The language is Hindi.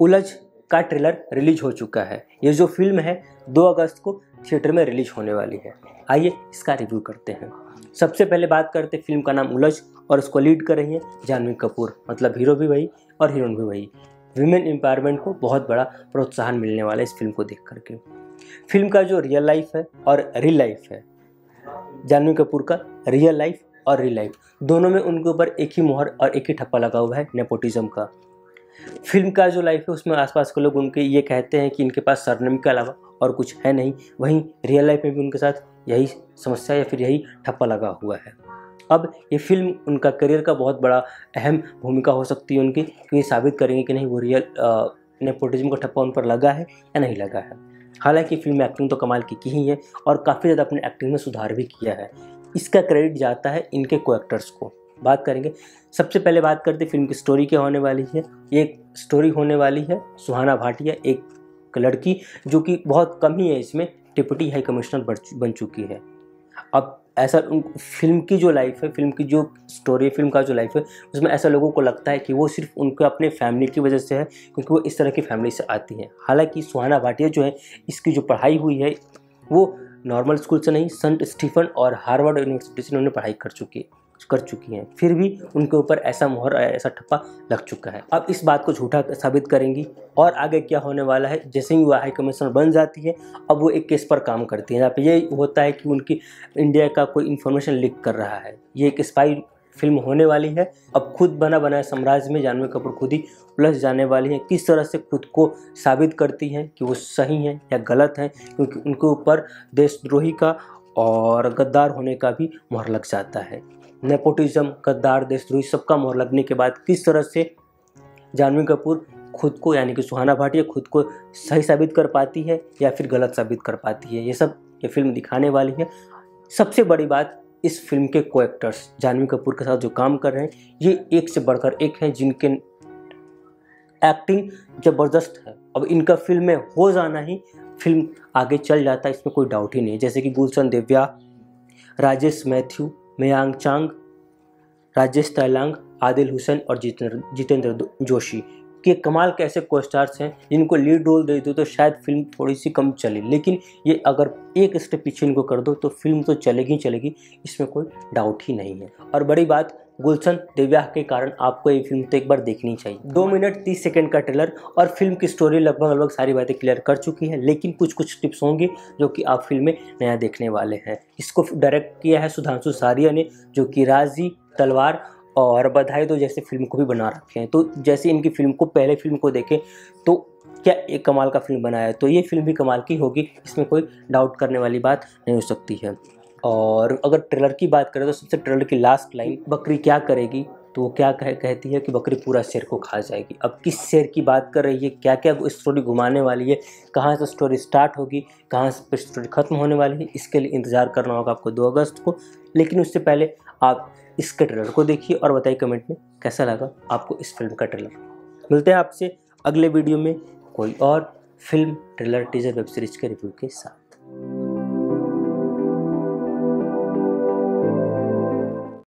उलझ का ट्रेलर रिलीज हो चुका है। ये जो फिल्म है 2 अगस्त को थिएटर में रिलीज होने वाली है। आइए इसका रिव्यू करते हैं। सबसे पहले बात करते हैं, फिल्म का नाम उलझ और उसको लीड कर रही है जाह्नवी कपूर, मतलब हीरो भी वही और हीरोइन भी वही। वीमेन एम्पावरमेंट को बहुत बड़ा प्रोत्साहन मिलने वाला है इस फिल्म को देख करके। फिल्म का जो रियल लाइफ है और रियल लाइफ है, जाह्नवी कपूर का रियल लाइफ और रियल लाइफ दोनों में उनके ऊपर एक ही मोहर और एक ही ठप्पा लगा हुआ है नेपोटिज्म का। फिल्म का जो लाइफ है उसमें आसपास के लोग उनके ये कहते हैं कि इनके पास सरनेम के अलावा और कुछ है नहीं। वहीं रियल लाइफ में भी उनके साथ यही समस्या या फिर यही ठप्पा लगा हुआ है। अब ये फिल्म उनका करियर का बहुत बड़ा अहम भूमिका हो सकती है उनकी, क्योंकि साबित करेंगे कि नहीं वो रियल नेपोटिज्म का ठप्पा उन पर लगा है या नहीं लगा है। हालांकि फिल्म में एक्टिंग तो कमाल की ही है और काफ़ी ज़्यादा अपने एक्टिंग में सुधार भी किया है। इसका क्रेडिट जाता है इनके को एक्टर्स को। बात करेंगे, सबसे पहले बात करते फिल्म की स्टोरी क्या होने वाली है। ये स्टोरी होने वाली है सुहाना भाटिया, एक लड़की जो कि बहुत कम ही है इसमें डिप्टी हाई कमिश्नर बन चुकी है। अब ऐसा फिल्म की जो लाइफ है, फिल्म की जो स्टोरी, फिल्म का जो लाइफ है उसमें ऐसा लोगों को लगता है कि वो सिर्फ उनके अपने फैमिली की वजह से है, क्योंकि वो इस तरह की फैमिली से आती है। हालांकि सुहाना भाटिया जो है, इसकी जो पढ़ाई हुई है वो नॉर्मल स्कूल से नहीं, सेंट स्टीफन और हार्वर्ड यूनिवर्सिटी से उन्होंने पढ़ाई कर चुकी हैं। फिर भी उनके ऊपर ऐसा मोहर, ऐसा ठप्पा लग चुका है। अब इस बात को झूठा साबित करेंगी और आगे क्या होने वाला है। जैसे ही वो हाई कमिश्नर बन जाती है, अब वो एक केस पर काम करती है जहाँ पे ये होता है कि उनकी इंडिया का कोई इन्फॉर्मेशन लीक कर रहा है। ये एक स्पाई फिल्म होने वाली है। अब खुद बना बनाया साम्राज्य में जाह्नवी कपूर खुद ही उलझ जाने वाली है। किस तरह से खुद को साबित करती है कि वो सही हैं या गलत हैं, क्योंकि उनके ऊपर देशद्रोही का और गद्दार होने का भी मोहर लग जाता है। नेपोटिज्म, गद्दार, देशद्रोही, सबका मोहर लगने के बाद किस तरह से जाह्नवी कपूर खुद को, यानी कि सुहाना भाटिया खुद को सही साबित कर पाती है या फिर गलत साबित कर पाती है, ये सब ये फिल्म दिखाने वाली है। सबसे बड़ी बात, इस फिल्म के को एक्टर्स जाह्नवी कपूर के साथ जो काम कर रहे हैं, ये एक से बढ़कर एक हैं जिनके एक्टिंग ज़बरदस्त है। अब इनका फिल्म में हो जाना ही फिल्म आगे चल जाता है, इसमें कोई डाउट ही नहीं है। जैसे कि गुलशन देवैया, राजेश मैथ्यू, मयांगचांग, राजेश तालंग, आदिल हुसैन और जितेंद्र जोशी के कमाल के ऐसे को स्टार्स हैं जिनको लीड रोल दे दो तो शायद फिल्म थोड़ी सी कम चले, लेकिन ये अगर एक स्टेप पीछे इनको कर दो तो फिल्म तो चलेगी चलेगी, इसमें कोई डाउट ही नहीं है। और बड़ी बात, गुलशन देवैया के कारण आपको ये फिल्म तो एक बार देखनी चाहिए। 2 मिनट 30 सेकंड का ट्रेलर और फिल्म की स्टोरी लगभग सारी बातें क्लियर कर चुकी है, लेकिन कुछ टिप्स होंगे जो कि आप फिल्म में नया देखने वाले हैं। इसको डायरेक्ट किया है सुधांशु सारिया ने, जो कि राजी, तलवार और बधाई दो जैसे फिल्म को भी बना रखे हैं। तो जैसे इनकी फिल्म को, पहले फिल्म को देखें तो क्या एक कमाल का फिल्म बनाया है, तो ये फिल्म भी कमाल की होगी, इसमें कोई डाउट करने वाली बात नहीं हो सकती है। और अगर ट्रेलर की बात करें तो सबसे ट्रेलर की लास्ट लाइन, बकरी क्या करेगी, तो वो क्या कहती है कि बकरी पूरा शेर को खा जाएगी। अब किस शेर की बात कर रही है, क्या क्या स्टोरी घुमाने वाली है, कहाँ से स्टोरी स्टार्ट होगी, कहाँ से स्टोरी ख़त्म होने वाली है, इसके लिए इंतज़ार करना होगा आपको 2 अगस्त को। लेकिन उससे पहले आप इसके ट्रेलर को देखिए और बताइए कमेंट में कैसा लगा आपको इस फिल्म का ट्रेलर। मिलते हैं आपसे अगले वीडियो में कोई और film, trailer, teaser, web series के रिव्यू के साथ।